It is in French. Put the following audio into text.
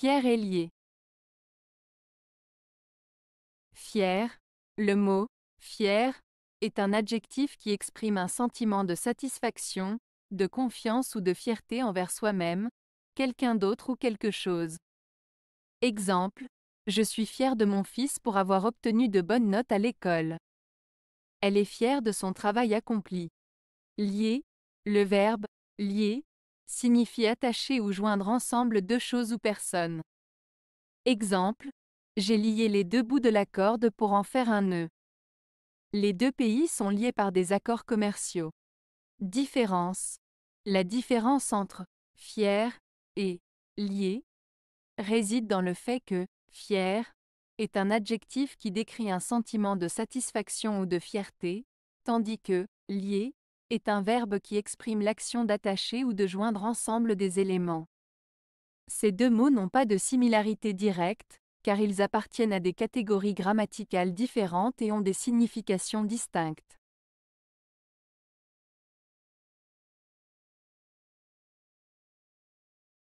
Fier est lié. Fier, le mot « fier » est un adjectif qui exprime un sentiment de satisfaction, de confiance ou de fierté envers soi-même, quelqu'un d'autre ou quelque chose. Exemple, je suis fier de mon fils pour avoir obtenu de bonnes notes à l'école. Elle est fière de son travail accompli. Lier, le verbe « lier » signifie attacher ou joindre ensemble deux choses ou personnes. Exemple, j'ai lié les deux bouts de la corde pour en faire un nœud. Les deux pays sont liés par des accords commerciaux. Différence. La différence entre « fier » et « lié » réside dans le fait que « fier » est un adjectif qui décrit un sentiment de satisfaction ou de fierté, tandis que « lié » est un verbe qui exprime l'action d'attacher ou de joindre ensemble des éléments. Ces deux mots n'ont pas de similarité directe, car ils appartiennent à des catégories grammaticales différentes et ont des significations distinctes.